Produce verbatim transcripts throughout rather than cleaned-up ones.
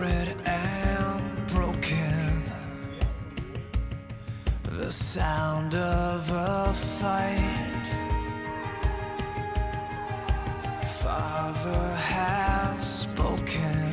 desperate and broken. The sound of a fight. Father has spoken.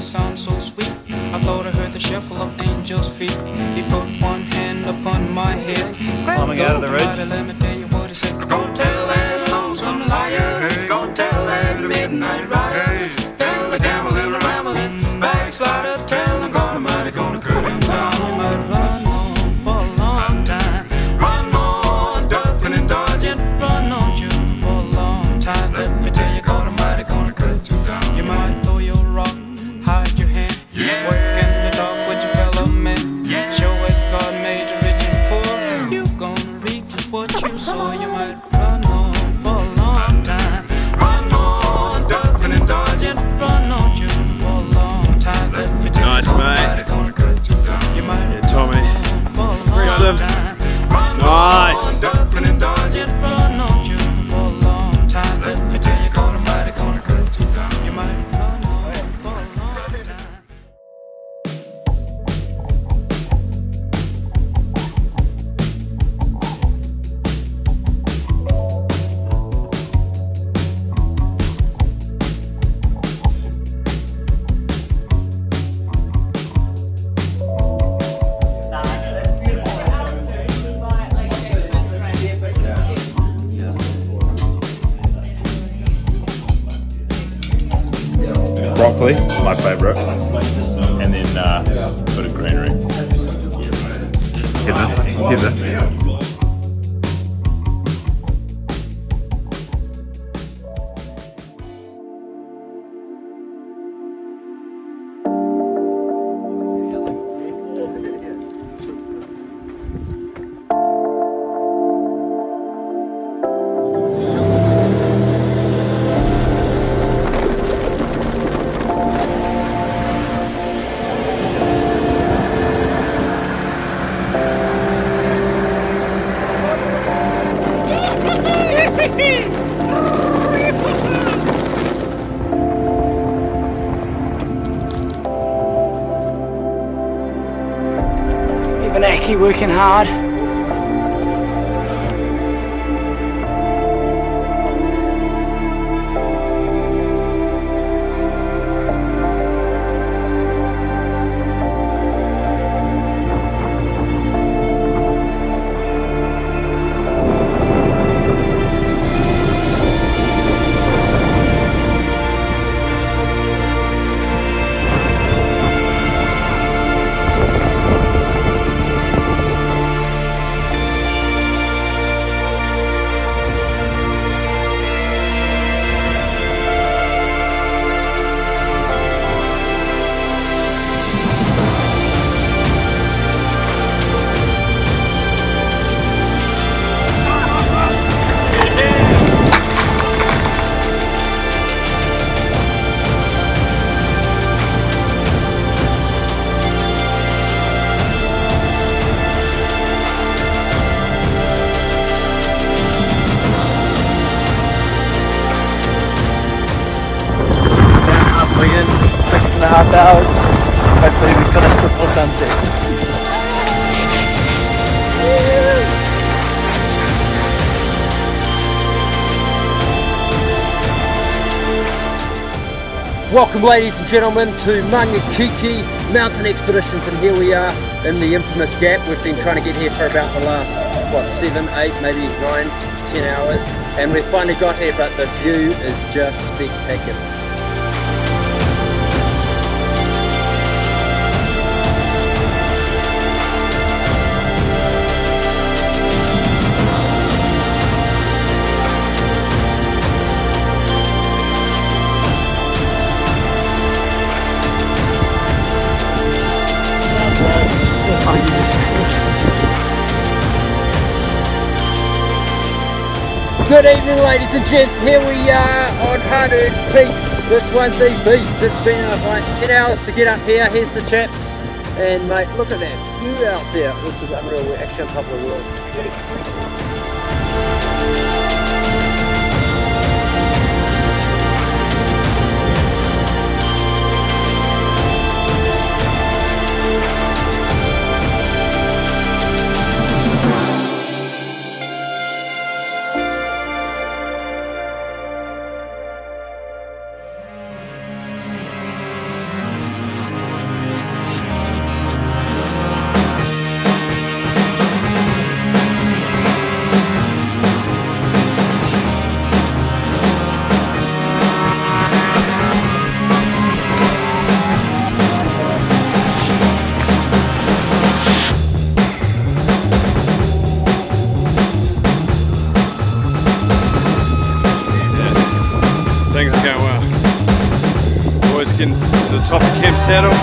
Sounds so sweet. I thought I heard the shuffle of angels' feet. He put one hand upon my head. Climbing out of the ridge. Let me tell you what he said. Go tell that lonesome liar. Go tell that midnight rider. Tell the devil little rambling backslider. Tell him gonna mighty gonna cut him down. He might run on for a long time. Run on, ducking and dodging. Run on, children, for a long time. Let me tell you, gonna mighty gonna cut you down. You might throw your rock. Yeah. Work in the dark with your fellow men. Yeah. Show us God made the rich and poor. You gonna reap just what you sow. You might run on for a long time. Run on, ducking and dodging. Run on, children, for a long time. Let me tell nice, you mate. Gonna cut you down. You might yeah, Tommy. Rest them. Nice. On, ducking and dodging. Run on, children, for a long time. Let me tell you, gonna mighty gonna cut you down. You might. Broccoli, my favourite, and then uh, a bit of greenery. Heather, keep working hard. Half hours. Hopefully we finish before sunset. Welcome, ladies and gentlemen, to Mangakiki Mountain Expeditions, and here we are in the infamous gap. We've been trying to get here for about the last, what, seven, eight, maybe nine, ten hours. And we finally got here, but the view is just spectacular. Good evening, ladies and gents. Here we are on Hard Earth Peak. This one's a beast. It's been like ten hours to get up here. Here's the chaps. And mate, look at that view out there. This is unreal. We're actually on top of the world. Into the top of Camp Saddle.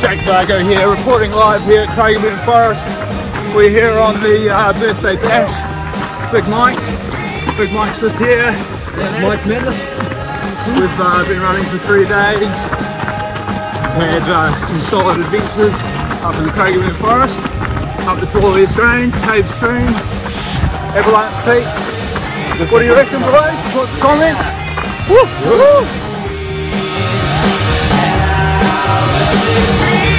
Jake Bargo here, reporting live here at Craigieburn Forest. We're here on the uh, birthday bash. Big Mike. Big Mike's just here. That's Mike Metlis. We've uh, been running for three days, had uh, some solid adventures up in the Craigameter Forest, up the Four Peaks Range, Cave Stream, Everlands Peak. What do you reckon, boys? What's the comments? Woo! Woo!